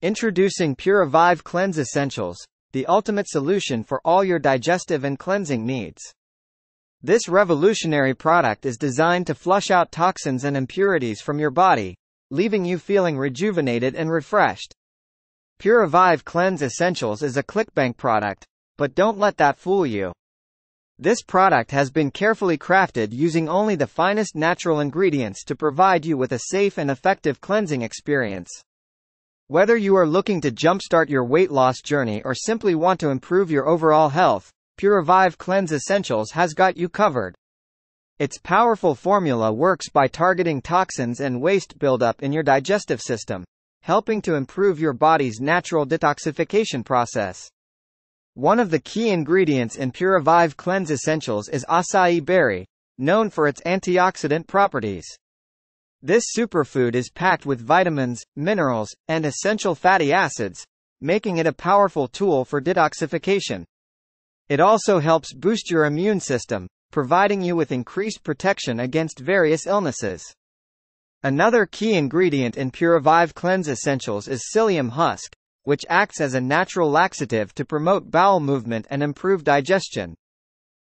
Introducing Puravive Cleanse Essentials, the ultimate solution for all your digestive and cleansing needs. This revolutionary product is designed to flush out toxins and impurities from your body, leaving you feeling rejuvenated and refreshed. Puravive Cleanse Essentials is a Clickbank product, but don't let that fool you. This product has been carefully crafted using only the finest natural ingredients to provide you with a safe and effective cleansing experience. Whether you are looking to jumpstart your weight loss journey or simply want to improve your overall health, Puravive Cleanse Essentials has got you covered. Its powerful formula works by targeting toxins and waste buildup in your digestive system, helping to improve your body's natural detoxification process. One of the key ingredients in Puravive Cleanse Essentials is acai berry, known for its antioxidant properties. This superfood is packed with vitamins, minerals, and essential fatty acids, making it a powerful tool for detoxification. It also helps boost your immune system, providing you with increased protection against various illnesses. Another key ingredient in Puravive Cleanse Essentials is psyllium husk, which acts as a natural laxative to promote bowel movement and improve digestion.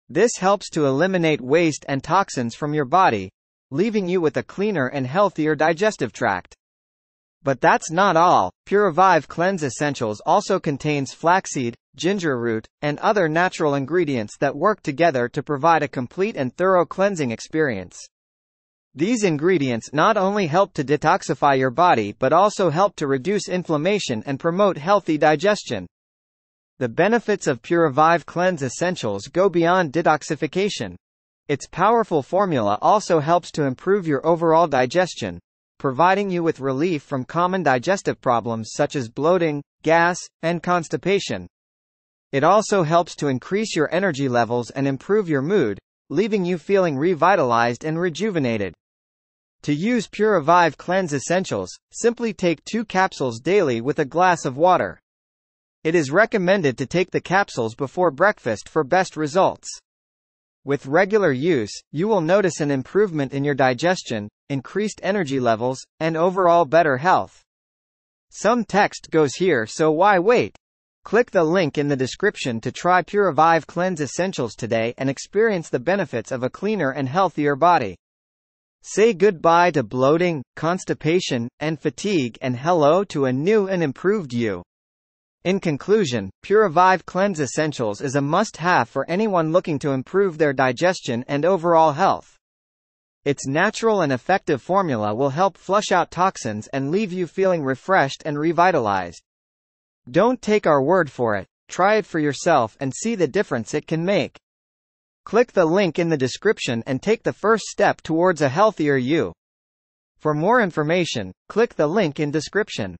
This helps to eliminate waste and toxins from your body, leaving you with a cleaner and healthier digestive tract. But that's not all. Puravive Cleanse Essentials also contains flaxseed, ginger root, and other natural ingredients that work together to provide a complete and thorough cleansing experience. These ingredients not only help to detoxify your body but also help to reduce inflammation and promote healthy digestion. The benefits of Puravive Cleanse Essentials go beyond detoxification. Its powerful formula also helps to improve your overall digestion, providing you with relief from common digestive problems such as bloating, gas, and constipation. It also helps to increase your energy levels and improve your mood, leaving you feeling revitalized and rejuvenated. To use Puravive Cleanse Essentials, simply take 2 capsules daily with a glass of water. It is recommended to take the capsules before breakfast for best results. With regular use, you will notice an improvement in your digestion, increased energy levels, and overall better health. Some text goes here, so why wait? Click the link in the description to try Puravive Cleanse Essentials today and experience the benefits of a cleaner and healthier body. Say goodbye to bloating, constipation, and fatigue and hello to a new and improved you. In conclusion, Puravive Cleanse Essentials is a must-have for anyone looking to improve their digestion and overall health. Its natural and effective formula will help flush out toxins and leave you feeling refreshed and revitalized. Don't take our word for it, try it for yourself and see the difference it can make. Click the link in the description and take the first step towards a healthier you. For more information, click the link in description.